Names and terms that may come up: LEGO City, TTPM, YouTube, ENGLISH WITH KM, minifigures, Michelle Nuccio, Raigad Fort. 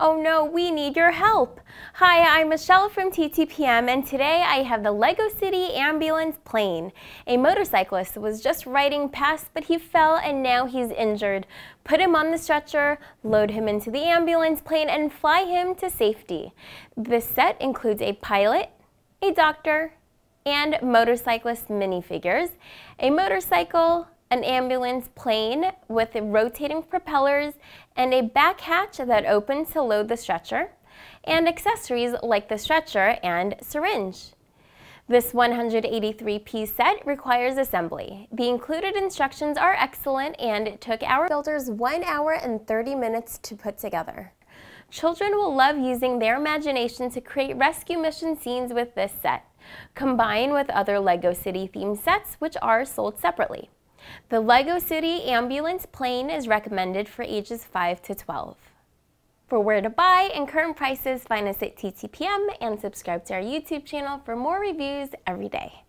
Oh no, we need your help! Hi, I'm Michelle from TTPM, and today I have the LEGO City ambulance plane. A motorcyclist was just riding past, but he fell and now he's injured. Put him on the stretcher, load him into the ambulance plane, and fly him to safety. This set includes a pilot, a doctor, and motorcyclist minifigures, a motorcycle, an ambulance plane with rotating propellers and a back hatch that opens to load the stretcher, and accessories like the stretcher and syringe. This 183-piece set requires assembly. The included instructions are excellent, and it took our builders 1 hour and 30 minutes to put together. Children will love using their imagination to create rescue mission scenes with this set. Combine with other LEGO City themed sets, which are sold separately. The LEGO City ambulance plane is recommended for ages 5 to 12. For where to buy and current prices, find us at TTPM and subscribe to our YouTube channel for more reviews every day.